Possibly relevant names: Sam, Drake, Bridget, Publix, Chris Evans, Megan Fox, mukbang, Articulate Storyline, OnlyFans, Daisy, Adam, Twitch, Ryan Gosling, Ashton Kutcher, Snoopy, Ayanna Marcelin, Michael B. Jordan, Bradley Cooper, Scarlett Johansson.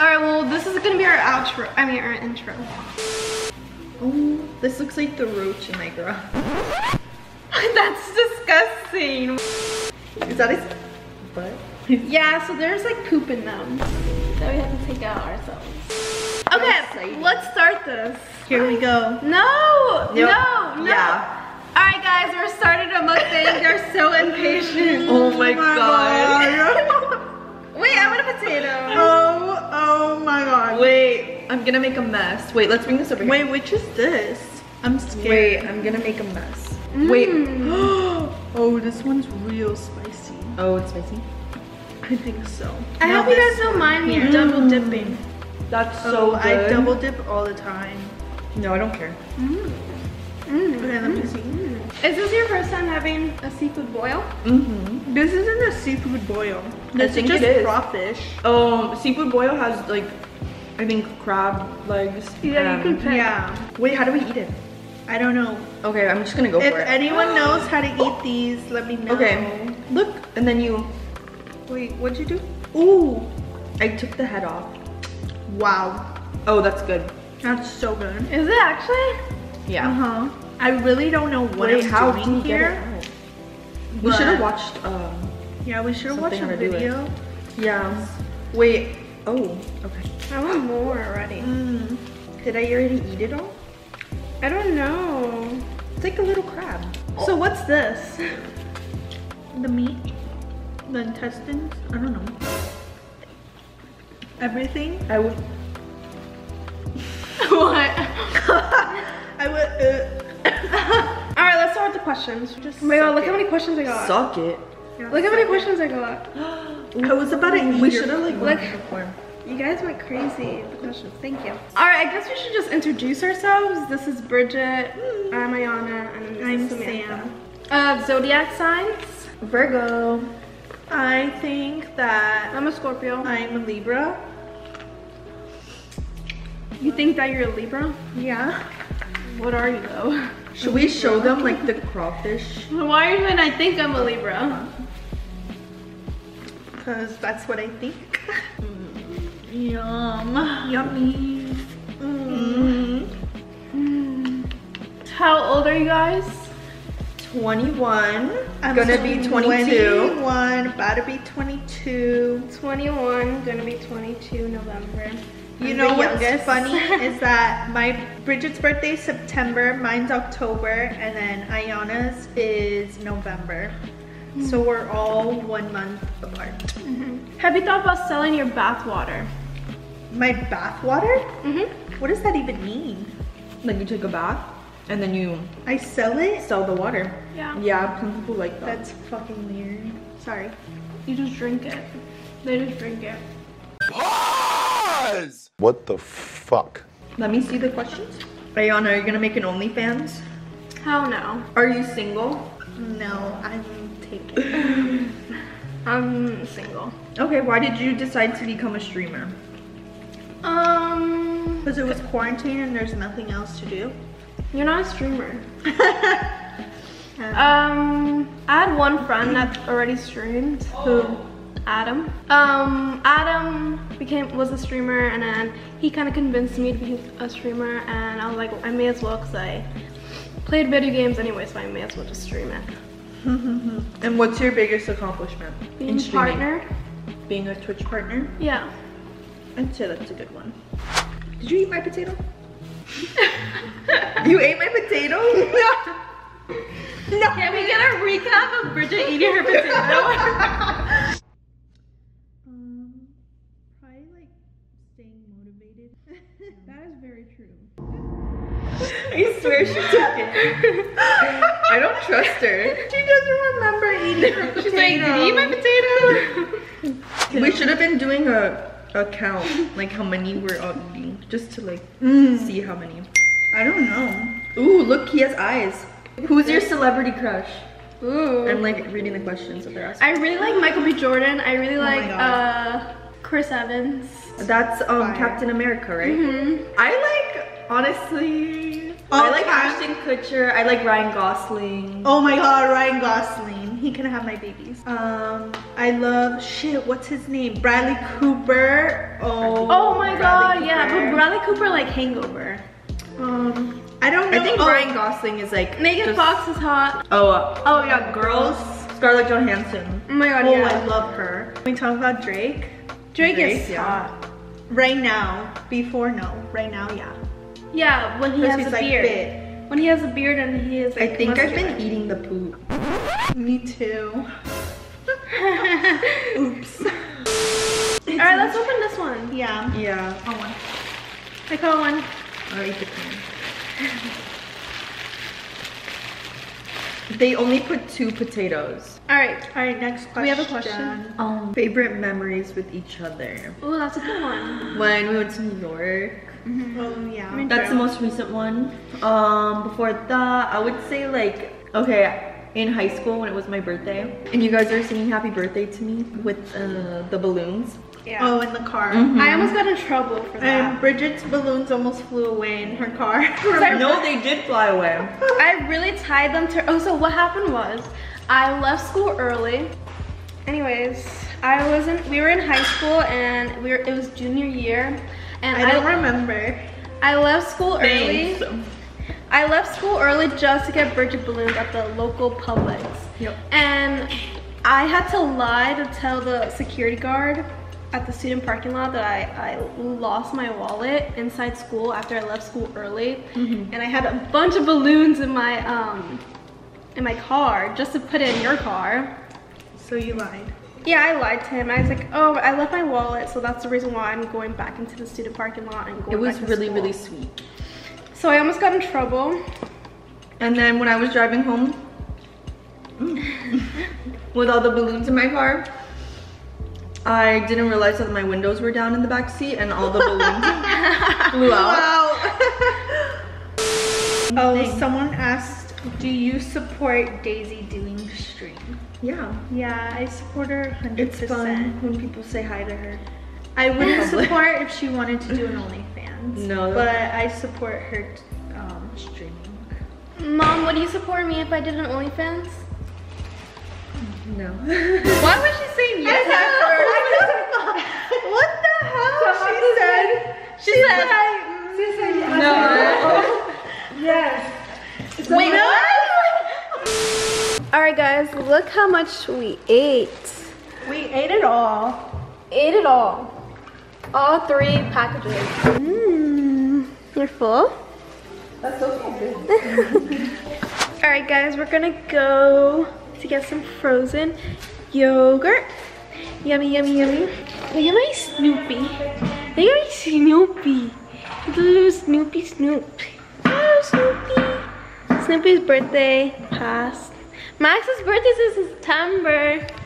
Alright, well, this is gonna be our outro. I mean, our intro. Ooh, this looks like the roach in my garage. That's disgusting. Is that his butt? Yeah, so there's like poop in them that we have to take out ourselves. Okay, let's start this. Here we go. No. Yeah. Alright, guys, we're starting a mukbang. They're so impatient. Oh my god. Wait, I want a potato. Oh my god. Wait, I'm gonna make a mess. Wait, let's bring this over here. Wait, which is this? I'm scared. Wait, I'm gonna make a mess. Mm. Wait. Oh, this one's real spicy. Oh, it's spicy? I think so. I hope you guys don't mind me double dipping. That's so good. I double dip all the time. No, I don't care. Mm. Mm. Okay, let me see. Is this your first time having a seafood boil? Mm-hmm. This isn't a seafood boil. This is just raw fish. Seafood boil has like, I think crab legs. Yeah, you can pick. Yeah. Wait, how do we eat it? I don't know. Okay, I'm just gonna go for it. If anyone knows how to eat these, let me know. Okay. Look, and then you. Wait, what'd you do? Ooh, I took the head off. Wow. Oh, that's good. That's so good. Is it actually? Yeah. Uh huh. I really don't know what I'm doing here. We should have watched. Yeah, we should have watched a video. Yeah. Wait. Oh. Okay. I want more already. Mm. Did I already eat it all? I don't know. It's like a little crab. Oh. So what's this? The meat, the intestines. I don't know. Everything. I would. What? I would. All right, let's start with the questions. Just look how many questions I got. Suck it. Yeah, look how many questions I got. I was about to eat. We should have like before. You guys went crazy with the questions. Thank you. All right, I guess we should just introduce ourselves. This is Bridget. I'm Ayana. And I'm Sam. Zodiac signs. Virgo. I think that I'm a Scorpio. I'm a Libra. You think that you're a Libra? Yeah. What are you though? Should we show them like the crawfish? Why even I think I'm a Libra? Because that's what I think. Yum. Yummy. Mm. Mm. How old are you guys? 21. I'm gonna be 22. 21, about to be 22. 21, gonna be 22 November. You know what's funny is that my Bridget's birthday is September, mine's October, and then Ayana's is November. Mm-hmm. So we're all 1 month apart. Mm-hmm. Have you thought about selling your bath water? My bath water? Mm-hmm. What does that even mean? Like you take a bath and then you... I sell it? Sell the water. Yeah. Yeah, some people like that. That's fucking weird. Sorry. You just drink it. They just drink it. What the fuck? Let me see the questions. Ayana, are you gonna make an OnlyFans? Hell no. Are you single? No, I'm taken. I'm single. Okay, why did you decide to become a streamer? Because it was quarantine and there's nothing else to do. You're not a streamer. I had one friend that already streamed who... Adam. Adam was a streamer, and then he kind of convinced me to be a streamer, and I was like, I may as well because I played video games anyway, so I may as well just stream it. And what's your biggest accomplishment? Being a partner. Being a Twitch partner? Yeah. I'd say that's a good one. Did you eat my potato? You ate my potato? No. Can we get a recap of Bridget eating her potato? That is very true. I swear she took it. I don't trust her. She doesn't remember eating her potato. She's like, did you eat my potato? We should have been doing a count, like how many we're all eating, just to like see how many. I don't know. Ooh, look, he has eyes. Who's your celebrity crush? Ooh. I'm like reading the questions that they're asking. I really like Michael B. Jordan. I really like Chris Evans. That's Captain America, right? Mm-hmm. I like, honestly, I like Ashton Kutcher. I like Ryan Gosling. Oh my god, Ryan Gosling. He can have my babies. I love, what's his name? Bradley Cooper. Oh, Bradley Cooper like Hangover. I don't know. I think Ryan Gosling is like. Megan Fox is hot. Oh yeah, Girls. Scarlett Johansson. Oh my god, yeah. I love her. Can we talk about Drake? Drake is hot. Right now. Before no. Right now, yeah. Yeah, when he has a beard. When he has a beard and he is like. I think I've been eating the poop. Me too. Oops. Alright, let's open this one. Yeah. Yeah. I want one. I caught one. I'll eat the can. They only put 2 potatoes. Alright. Alright, next question. We have a question. Favorite memories with each other. Oh, that's a good one. When we went to New York. Mm-hmm. Oh, yeah. I mean, that's the most recent one. Before that, I would say like, okay, in high school when it was my birthday and you guys are singing happy birthday to me with the balloons. Yeah. Oh, in the car. Mm-hmm. I almost got in trouble for that. Bridget's balloons almost flew away in her car. No, they did fly away. I really tied them to. Oh, so what happened was I left school early. Anyways, we were in high school and it was junior year, and I don't remember. I left school early. Thanks. I left school early just to get Bridget balloons at the local Publix. Yep. And I had to lie to tell the security guard at the student parking lot that I lost my wallet inside school after I left school early. Mm-hmm. And I had a bunch of balloons in my car just to put it in your car. So you lied. Yeah, I lied to him. I was like, oh, I left my wallet, so that's the reason why I'm going back into the student parking lot and going back to school. It was really, really sweet. So I almost got in trouble. And then when I was driving home with all the balloons in my car, I didn't realize that my windows were down in the back seat and all the balloons flew out. Wow. Someone asked, do you support Daisy doing stream? Yeah. Yeah, I support her 100%. It's fun when people say hi to her. I wouldn't support if she wanted to do an OnlyFans. No, but I support her streaming. Mom, would you support me if I did an OnlyFans? No. Why was she saying yes after? What the hell? She said yes. No. Yes. So wait, what? All right, guys, look how much we ate. We ate it all. Ate it all. All 3 packages. You're full? That's so good. Alright guys, we're gonna go to get some frozen yogurt. Yummy, yummy, yummy. Look at my Snoopy. Look at my Snoopy. Little Snoopy Snoop. Oh, Snoopy. Snoopy's birthday passed. Max's birthday is in September.